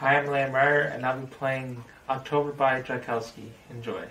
Hi, I'm Liam Ryer, and I'll be playing October by Tchaikovsky. Enjoy.